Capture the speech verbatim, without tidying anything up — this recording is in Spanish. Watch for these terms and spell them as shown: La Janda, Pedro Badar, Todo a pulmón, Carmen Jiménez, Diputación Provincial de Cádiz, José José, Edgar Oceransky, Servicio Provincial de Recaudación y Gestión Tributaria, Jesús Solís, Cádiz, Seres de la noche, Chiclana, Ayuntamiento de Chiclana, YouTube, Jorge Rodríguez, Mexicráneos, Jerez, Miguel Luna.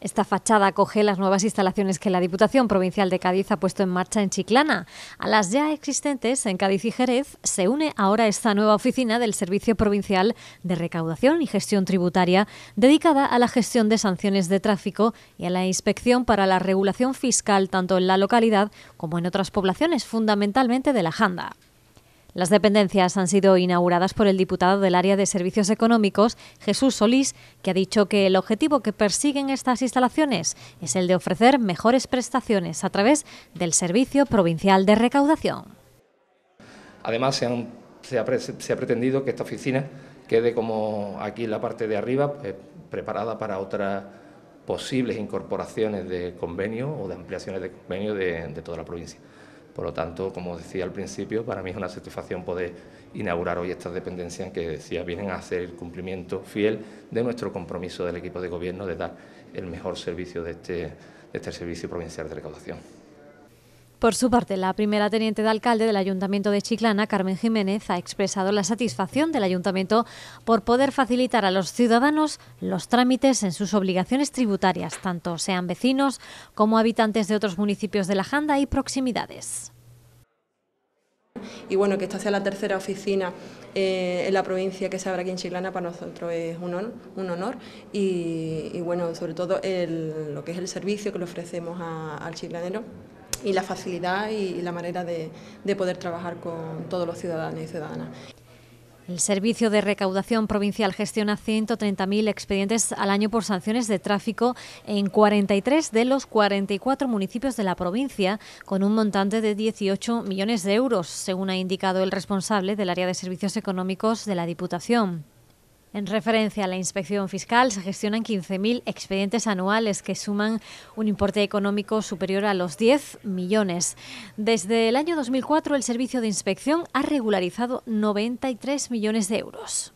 Esta fachada acoge las nuevas instalaciones que la Diputación Provincial de Cádiz ha puesto en marcha en Chiclana. A las ya existentes en Cádiz y Jerez se une ahora esta nueva oficina del Servicio Provincial de Recaudación y Gestión Tributaria, dedicada a la gestión de sanciones de tráfico y a la inspección para la regulación fiscal tanto en la localidad como en otras poblaciones, fundamentalmente de La Janda. Las dependencias han sido inauguradas por el diputado del área de Servicios Económicos, Jesús Solís, que ha dicho que el objetivo que persiguen estas instalaciones es el de ofrecer mejores prestaciones a través del Servicio Provincial de Recaudación. Además, se, han, se, ha, se ha pretendido que esta oficina quede como aquí en la parte de arriba, eh, preparada para otras posibles incorporaciones de convenio o de ampliaciones de convenio de, de toda la provincia. Por lo tanto, como decía al principio, para mí es una satisfacción poder inaugurar hoy estas dependencias que, decía, vienen a hacer el cumplimiento fiel de nuestro compromiso del equipo de gobierno de dar el mejor servicio de este, de este Servicio Provincial de Recaudación. Por su parte, la primera teniente de alcalde del Ayuntamiento de Chiclana, Carmen Jiménez, ha expresado la satisfacción del Ayuntamiento por poder facilitar a los ciudadanos los trámites en sus obligaciones tributarias, tanto sean vecinos como habitantes de otros municipios de La Janda y proximidades. Y bueno, que esta sea la tercera oficina eh, en la provincia que se abra aquí en Chiclana para nosotros es un honor, un honor y, y bueno, sobre todo el, lo que es el servicio que le ofrecemos a, al chiclanero y la facilidad y la manera de, de poder trabajar con todos los ciudadanos y ciudadanas. El Servicio de Recaudación Provincial gestiona ciento treinta mil expedientes al año por sanciones de tráfico en cuarenta y tres de los cuarenta y cuatro municipios de la provincia, con un montante de dieciocho millones de euros, según ha indicado el responsable del área de servicios económicos de la Diputación. En referencia a la inspección fiscal, se gestionan quince mil expedientes anuales que suman un importe económico superior a los diez millones. Desde el año dos mil cuatro, el Servicio de Inspección ha regularizado noventa y tres millones de euros.